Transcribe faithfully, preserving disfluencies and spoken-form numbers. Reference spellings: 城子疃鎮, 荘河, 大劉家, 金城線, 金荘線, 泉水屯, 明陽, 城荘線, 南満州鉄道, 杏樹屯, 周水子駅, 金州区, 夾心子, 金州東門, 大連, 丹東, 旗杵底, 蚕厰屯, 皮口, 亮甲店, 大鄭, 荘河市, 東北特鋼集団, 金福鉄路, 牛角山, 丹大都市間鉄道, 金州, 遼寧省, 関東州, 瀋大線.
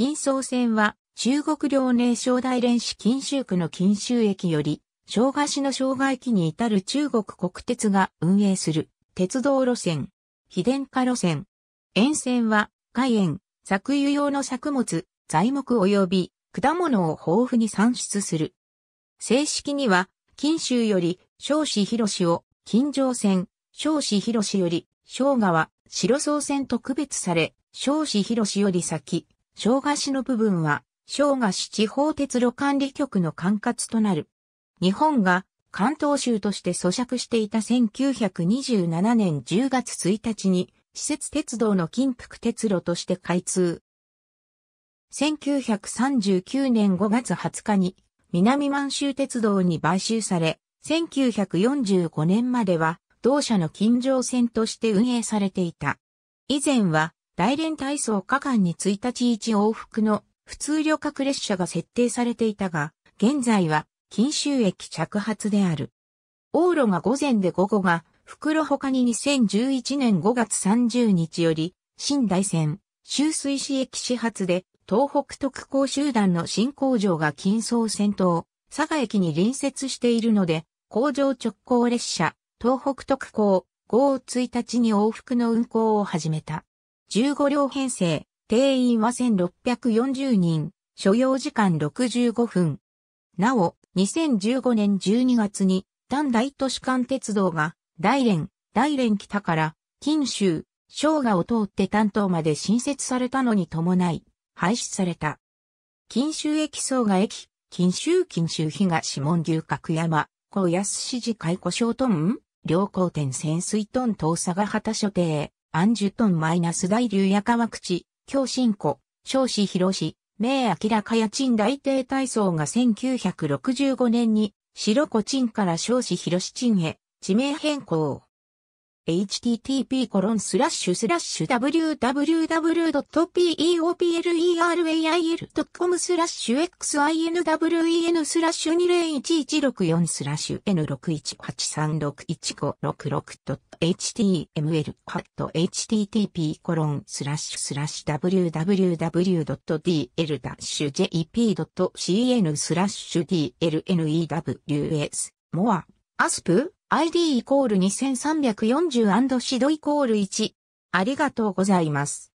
錦宗線は中国遼寧省大連市錦州区の錦州駅より生姜市の生姜駅に至る中国国鉄が運営する鉄道路線、非電化路線。沿線は海塩、搾油用の作物、材木及び果物を豊富に産出する。正式には錦州より蕭氏広を錦上線、蕭氏広より蕭川、白宋線と区別され、蕭氏広より先、生姜市の部分は生姜市地方鉄路管理局の管轄となる。日本が関東州として租借していたせんきゅうひゃくにじゅうななねんじゅうがつついたちに私設鉄道の錦福鉄路として開通。せんきゅうひゃくさんじゅうきゅうねんごがつはつかに南満州鉄道に買収され、せんきゅうひゃくよんじゅうごねんまでは同社の錦上線として運営されていた。以前は大連大宋河間にいちにちいち往復の普通旅客列車が設定されていたが、現在は錦州駅着発である。往路が午前で午後が、袋他ににせんじゅういちねんごがつさんじゅうにちより、新大線、周水市駅始発で、東北特攻集団の新工場が錦宗線と、佐賀駅に隣接しているので、工場直行列車、東北特攻、ごがつついたちに往復の運行を始めた。じゅうごりょうへんせい、定員はせんろっぴゃくよんじゅうにん、所要時間ろくじゅうごふん。なお、にせんじゅうごねんじゅうにがつに、丹大都市間鉄道が、大連、大連北から、錦州、生姜を通って丹東まで新設されたのに伴い、廃止された。錦州駅生姜駅、錦州錦州東門牛角山、小安市寺海古小屯、良港店潜水屯東佐賀畑所定、安寿屯マイナス大流谷川口、京新湖、蕭氏広、明明かや陳大帝大宋がせんきゅうひゃくろくじゅうごねんに、白子陳から蕭氏広陳へ、地名変更。エイチティーティーピーコロンスラッシュスラッシュダブリューダブリューダブリュードットピーオーピーエルイーアールエーアイエルドットコムスラッシュエックスアイエヌダブリューエヌスラッシュにれいいちいちろくよんスラッシュエヌろくいちはちさんろくいちごろくろくドットエイチティーエムエルドットエイチティーピーコロンスラッシュスラッシュダブリューダブリューダブリュードットディーエルダッシュジェイピードットシーエヌスラッシュディーエルエヌイーダブリューエス モアアスプアイディーイコールにせんさんびゃくよんじゅうシードイコールいちありがとうございます。